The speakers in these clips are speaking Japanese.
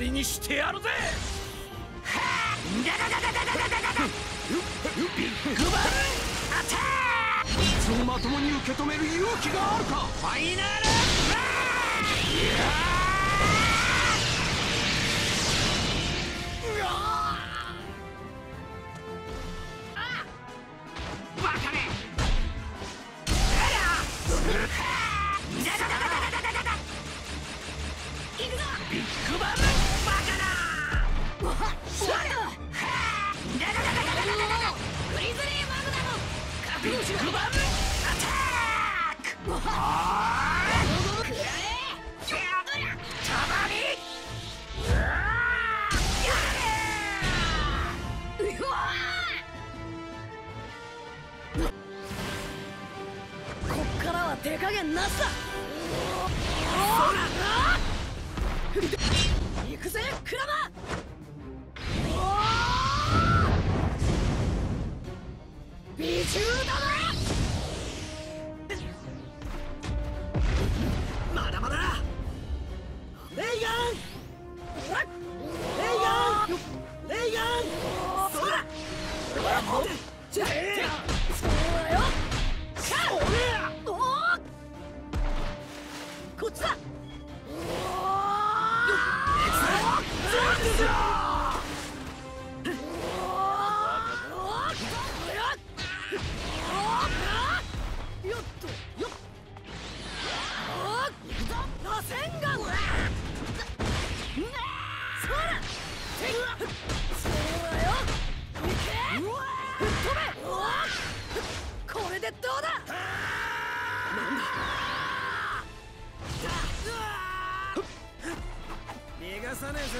わりにしてやるぜ。ビッグバンアタック！いつもまともに受け止める勇気があるか。ファイナルブラー！手加減なしだ。行くぜクラマ。美獣だな。まだまだ。レイガン。レイガン。レイガン。そうだ。そうだよ。こっちだ。これでどうだ。なんだ。逃がさねえぜ。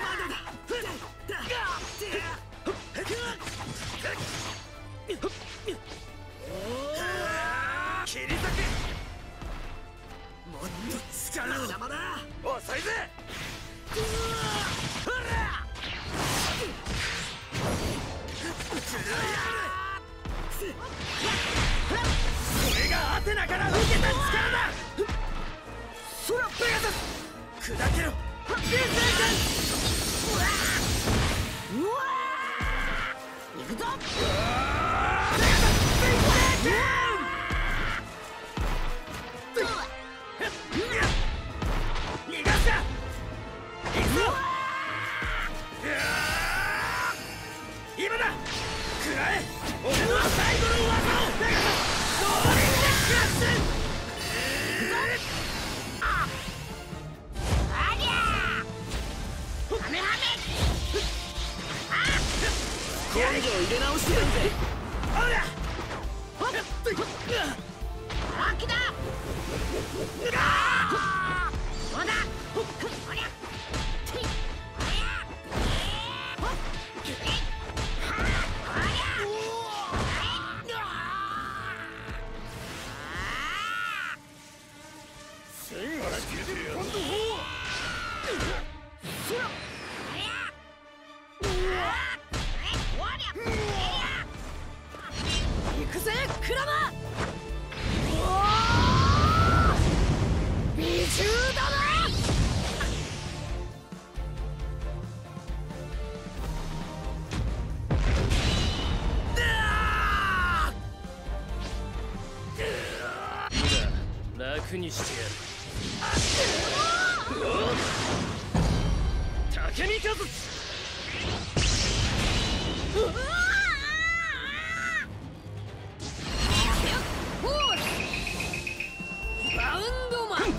まだだ。切り裂け。もっと力を。邪魔だ。遅いぜ。これがアテナから受けた力だ。そらペガサス。砕けろ。うわ！うわ！行くぞ！逃がすな！行くぞ！今だ！食らえ！俺の最後の技を！ドリームクラッシュ！今度入れ直してるんで。あら！あきだ！ああ！そうだ！ありゃ！楽にしてやる。竹三和子。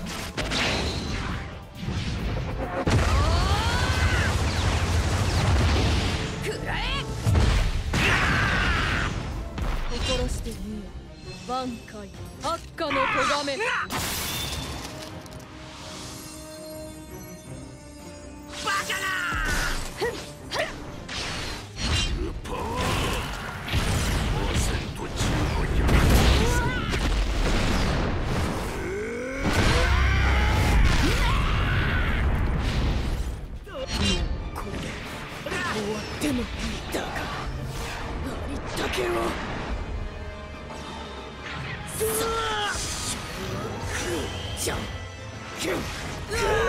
挽回悪化のとがめ。バカだ。スーパーパーセント中の闇。もうこれ終わってもいいだが、ありったけを。Jump! Jump!